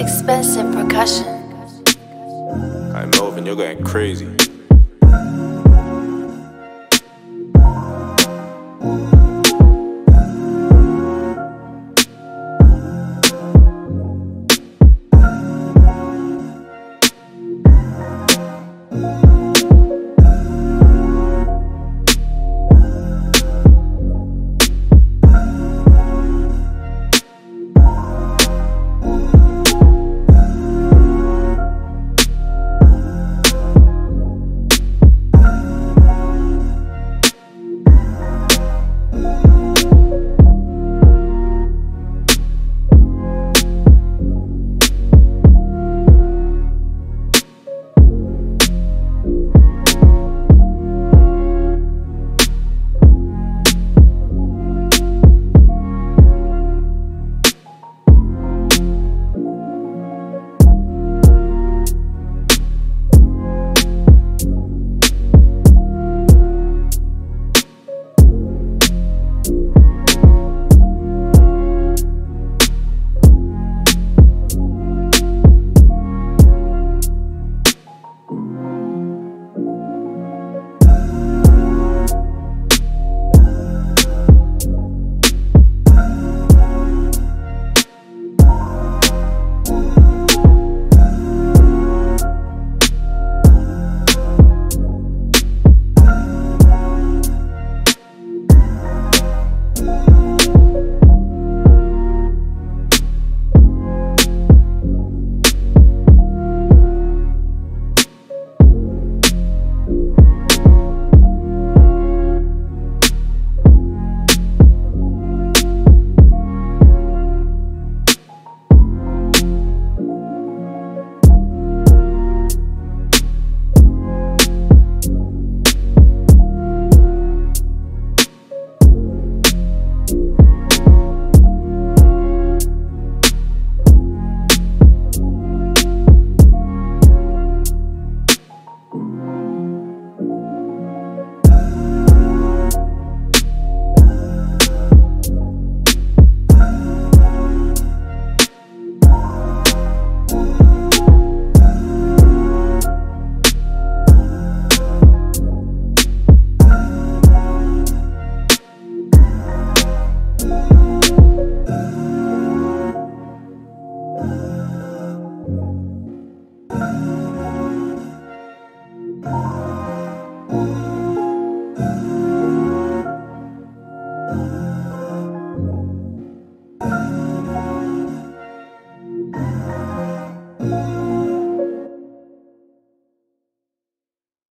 Expensive percussion. I'm moving, you're going crazy.